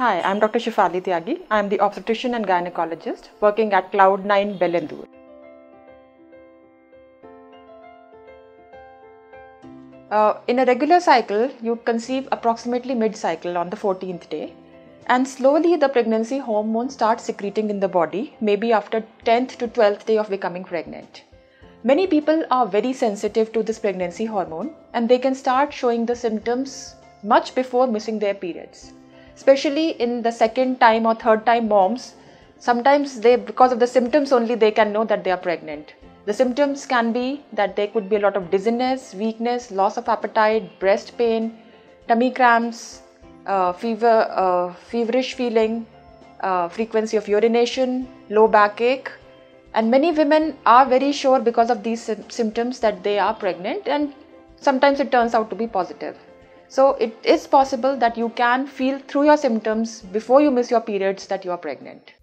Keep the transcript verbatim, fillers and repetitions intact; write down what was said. Hi, I'm Doctor Shifali Tyagi. I'm the obstetrician and gynecologist working at Cloud nine, Belendur. Uh, in a regular cycle, you conceive approximately mid-cycle on the fourteenth day, and slowly the pregnancy hormone starts secreting in the body, maybe after tenth to twelfth day of becoming pregnant. Many people are very sensitive to this pregnancy hormone, and they can start showing the symptoms much before missing their periods. Especially in the second time or third time moms, sometimes they, because of the symptoms only, they can know that they are pregnant. The symptoms can be that there could be a lot of dizziness, weakness, loss of appetite, breast pain, tummy cramps, uh, fever, uh, feverish feeling, uh, frequency of urination, low backache. And many women are very sure because of these symptoms that they are pregnant, and sometimes it turns out to be positive. So it is possible that you can feel through your symptoms before you miss your periods that you are pregnant.